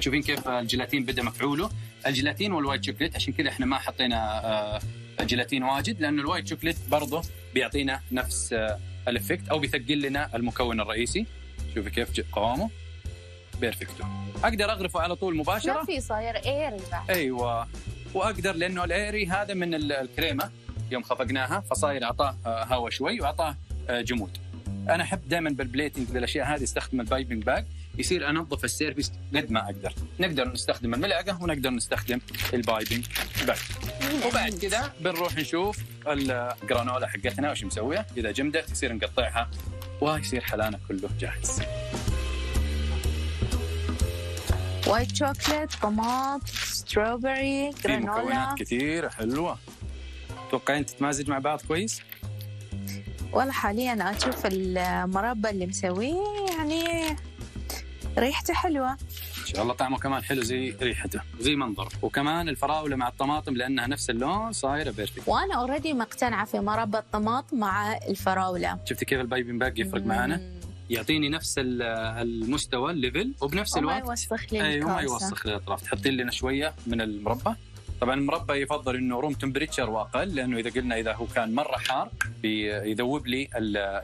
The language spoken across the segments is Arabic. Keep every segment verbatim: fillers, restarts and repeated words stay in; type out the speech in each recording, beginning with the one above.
شوفين كيف الجيلاتين بدأ مفعوله، الجيلاتين والوايت شوكليت. عشان كذا احنا ما حطينا جيلاتين واجد، لأنه الوايت شوكليت برضه بيعطينا نفس الافكت أو بيثقل لنا المكون الرئيسي. شوفي كيف قوامه بيرفكتو، أقدر أغرفه على طول مباشرة، ما في صاير ايري بعد. أيوة، وأقدر لأنه الايري هذا من الكريمة يوم خفقناها، فصاير أعطاه هوا شوي وأعطاه جمود. أنا أحب دائما بالبليتنج للأشياء هذه استخدم البايبنج باج، يصير أنظف السيرفيس قد ما أقدر. نقدر نستخدم الملعقة ونقدر نستخدم البايبنج باج. وبعد كذا بنروح نشوف الجرانولا حقتنا وش مسويها، إذا جمدت يصير نقطعها ويصير حلانا كله جاهز. وايت شوكليت، طماط، ستروبري، جرانولا، مكونات كثيرة حلوة. توقعين تتمازج مع بعض كويس؟ والله حاليا أشوف المربى اللي مسويه يعني ريحته حلوة إن شاء الله، طعمه كمان حلو زي ريحته زي منظره، وكمان الفراولة مع الطماطم لأنها نفس اللون صايرة بيرفكت. وأنا أوريدي مقتنعة في مربى الطماط مع الفراولة. شفتي كيف البايبين باك يفرق معانا؟ يعطيني نفس المستوى الليفل وبنفس الوقت ما يوسخ لي الكاسة وما يوسخ لي الأطراف. تحطين لنا شوية من المربى، طبعا المربى يفضل انه روم تمبريتشر واقل، لانه اذا قلنا اذا هو كان مره حار بيذوب لي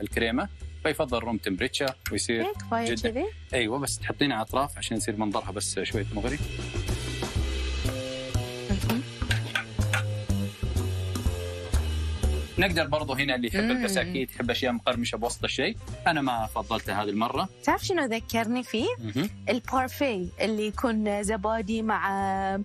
الكريمه، فيفضل روم تمبريتشر ويصير جدا. ايوه بس تحطينها على اطراف عشان يصير منظرها بس شويه مغري. نقدر برضه هنا اللي يحب الكساكيت يحب اشياء مقرمشه بوسط الشيء، انا ما فضلتها هذه المره. تعرف شنو ذكرني فيه؟ البارفيه اللي يكون زبادي مع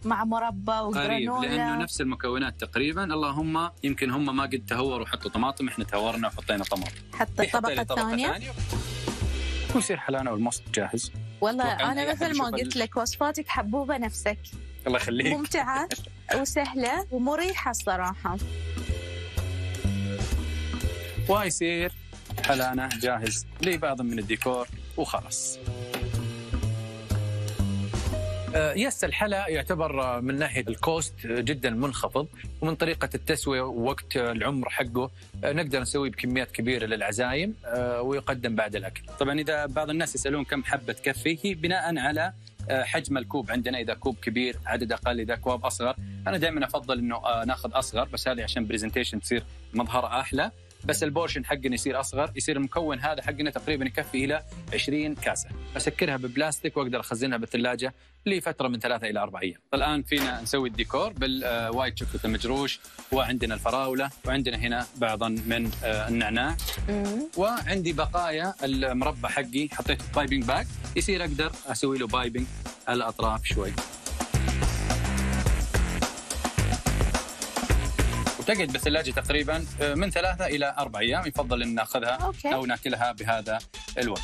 مع مربى وجرانولا، لانه نفس المكونات تقريبا. اللهم يمكن هم ما قد تهوروا وحطوا طماطم، احنا تهورنا وحطينا طماطم. حتى الطبقه الثانيه ويصير حلانا والمص جاهز. والله انا مثل ما قلت لك وصفاتك حبوبه نفسك، الله يخليك، ممتعه وسهله ومريحه الصراحه. ويصير حلانا جاهز لبعض من الديكور وخلاص. يس الحلا يعتبر من ناحية الكوست جدا منخفض، ومن طريقة التسوية ووقت العمر حقه نقدر نسويه بكميات كبيرة للعزايم ويقدم بعد الأكل. طبعا إذا بعض الناس يسألون كم حبة تكفي، هي بناء على حجم الكوب عندنا، إذا كوب كبير عدد أقل، إذا كوب أصغر. أنا دائما أفضل إنه ناخذ أصغر، بس هذه عشان بريزنتيشن تصير مظهرها أحلى، بس البورشن حقنا يصير اصغر، يصير المكون هذا حقنا تقريبا يكفي الى عشرين كاسه. اسكرها ببلاستيك واقدر اخزنها بالثلاجه لفتره من ثلاثه الى اربع ايام. الان فينا نسوي الديكور بالوايت شوكليت المجروش، وعندنا الفراوله، وعندنا هنا بعضا من النعناع، وعندي بقايا المربى حقي حطيت بايبنج باك، يصير اقدر اسوي له بايبنج على الاطراف شوي. تقعد بالثلاجة تقريباً من ثلاثة إلى أربع أيام، يفضل إن نأخذها أوكي. أو نأكلها بهذا الوقت.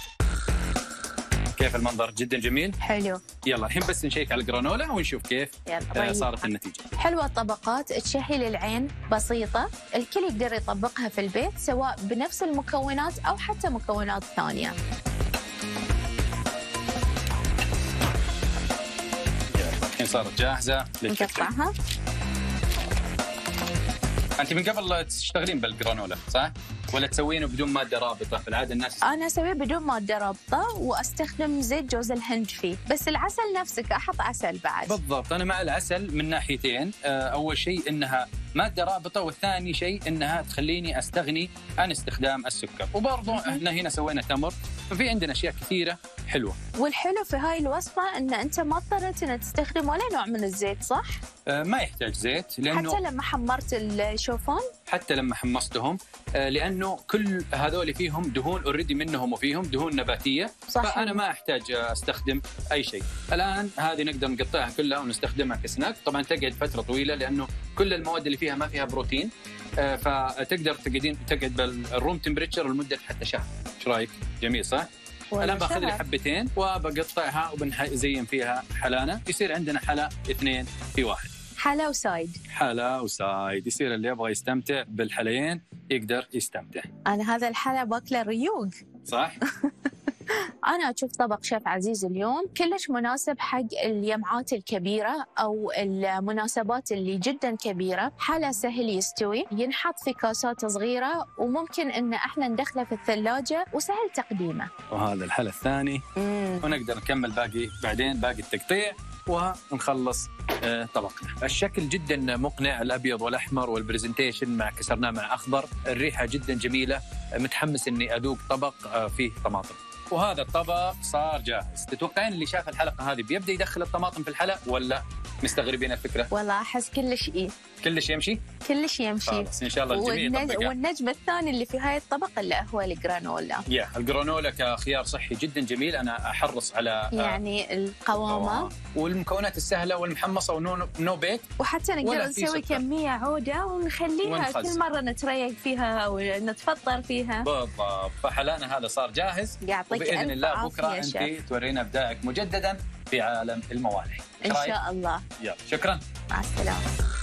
كيف المنظر؟ جداً جميل، حلو. يلا الحين بس نشيك على الجرانولا ونشوف كيف آه صارت النتيجة. حلوة الطبقات، تشهي للعين، بسيطة، الكل يقدر يطبقها في البيت سواء بنفس المكونات أو حتى مكونات ثانية. الحين صارت جاهزة للكتشب. أنت من قبل تشتغلين بالجرانولا صح؟ ولا تسوينه بدون مادة رابطة؟ في العادة الناس أنا أسويه بدون مادة رابطة وأستخدم زيت جوز الهند فيه، بس العسل نفسك أحط عسل بعد. بالضبط، أنا مع العسل من ناحيتين، أول شيء إنها مادة رابطة، والثاني شيء إنها تخليني أستغني عن استخدام السكر، وبرضه إحنا هنا سوينا تمر، ففي عندنا أشياء كثيرة حلوة. والحلو في هاي الوصفة إن أنت ما اضطريت إن تستخدم ولا نوع من الزيت صح؟ ما يحتاج زيت، لأنه حتى لما حمرت الشوفان؟ حتى لما حمصتهم، لأنه كل هذول فيهم دهون أوريدي منهم وفيهم دهون نباتية صحيح. فأنا ما أحتاج أستخدم أي شيء. الآن هذه نقدر نقطعها كلها ونستخدمها كسناك، طبعاً تقعد فترة طويلة لأنه كل المواد اللي فيها ما فيها بروتين، فتقدر تقعدين تقعد بالروم تمبريتشر لمدة حتى شهر. إيش رأيك؟ جميل صح؟ الآن باخذ لي حبتين وبقطعها وبنزين فيها حلانا، يصير عندنا حلا اثنين في واحد. حلا وسايد، حلا وسايد، يصير اللي يبغى يستمتع بالحليين يقدر يستمتع. أنا هذا الحلا باكله ريوق صح؟ أنا أشوف طبق شيف عزيز اليوم كلش مناسب حق اليمعات الكبيرة أو المناسبات اللي جدا كبيرة. حلا سهل يستوي، ينحط في كاسات صغيرة، وممكن إن إحنا ندخله في الثلاجة وسهل تقديمه. وهذا الحلا الثاني. مم. ونقدر نكمل باقي بعدين باقي التقطيع ونخلص طبقنا. الشكل جدا مقنع، الابيض والاحمر والبرزنتيشن مع كسرناه مع اخضر، الريحه جدا جميله، متحمس اني اذوق طبق فيه طماطم. وهذا الطبق صار جاهز. تتوقعين اللي شاف الحلقه هذه بيبدا يدخل الطماطم في الحلقه ولا مستغربين الفكره؟ والله احس كل شيء كل شيء يمشي كل شيء يمشي خلاص ان شاء الله الجميع يطبقها. والنجم الثاني اللي في هاي الطبق اللي هو الجرانولا. يا الجرانولا كخيار صحي جدا جميل، انا احرص على يعني القوامه والمكونات السهله والمحمصه ونو بيك، وحتى نقدر نسوي كميه عوده ونخليها ونخزن. كل مره نتريق فيها او نتفطر فيها. بالضبط، فحلانا هذا صار جاهز، وباذن الله بكره انت تورينا ابداعك مجددا في عالم الموالح ان شاء الله. يلا شكرا، مع السلامه.